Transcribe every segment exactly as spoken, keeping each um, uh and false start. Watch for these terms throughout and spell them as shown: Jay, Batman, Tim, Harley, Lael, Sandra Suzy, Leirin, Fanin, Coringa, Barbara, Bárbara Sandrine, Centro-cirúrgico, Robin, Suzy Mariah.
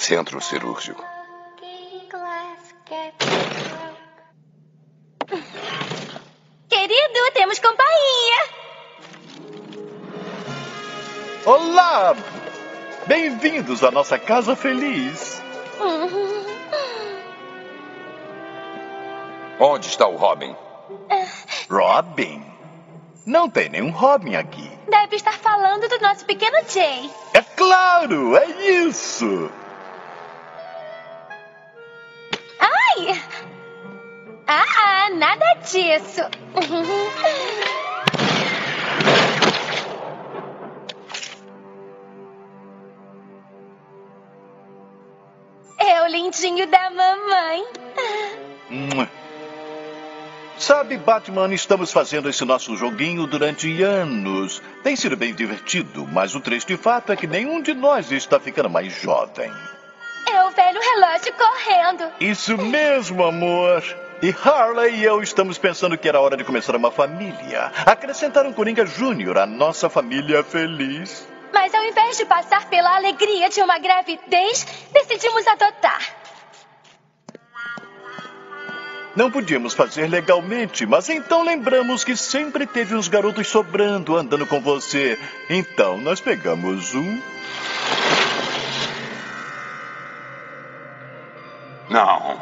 Centro-cirúrgico. Querido, temos companhia. Olá! Bem-vindos à nossa casa feliz. Uhum. Onde está o Robin? Uh. Robin? Não tem nenhum Robin aqui. Deve estar falando do nosso pequeno Jay. É claro, é isso. Ai! Ah, ah, nada disso. É o lindinho da mamãe. Sabe, Batman, estamos fazendo esse nosso joguinho durante anos. Tem sido bem divertido, mas o triste fato é que nenhum de nós está ficando mais jovem. É o velho relógio correndo. Isso mesmo, amor. E Harley e eu estamos pensando que era hora de começar uma família. Acrescentar um Coringa Júnior à nossa família feliz. Mas ao invés de passar pela alegria de uma gravidez, decidimos adotar. Não podíamos fazer legalmente, mas então lembramos que sempre teve uns garotos sobrando andando com você. Então nós pegamos um... Não.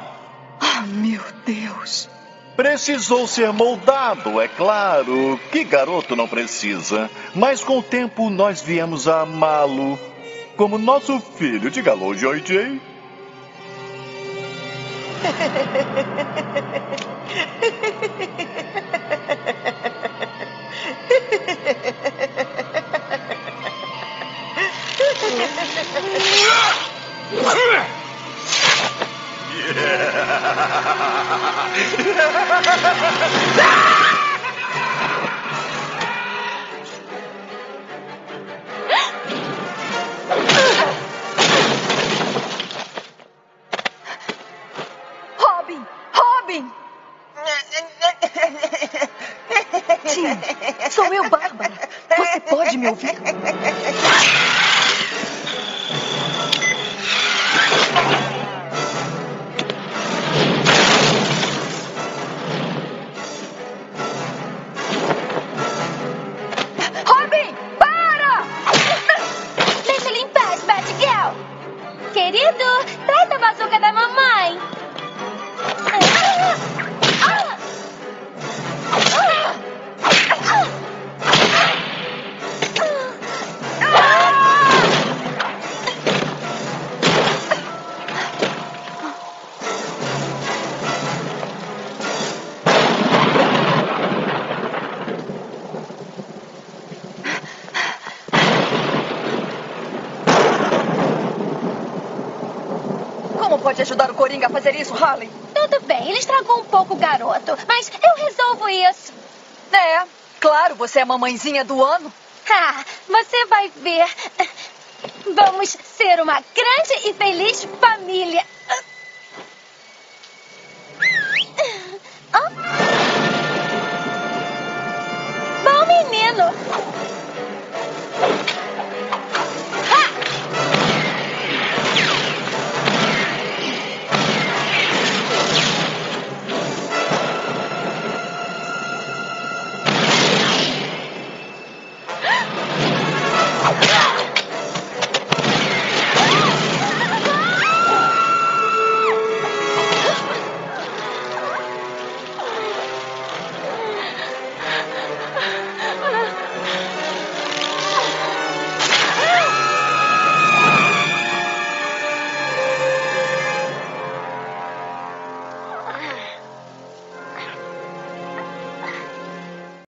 Ah, meu Deus. Precisou ser moldado, é claro. Que garoto não precisa? Mas com o tempo nós viemos a amá-lo. Como nosso filho, diga alô, J J. Robin! Robin! Tim, sou eu, Barbara. Você pode me ouvir? Pode ajudar o Coringa a fazer isso, Harley? Tudo bem, ele estragou um pouco o garoto, mas eu resolvo isso. É, claro, você é a mamãezinha do ano. Ah, você vai ver. Vamos ser uma grande e feliz família. Bom menino.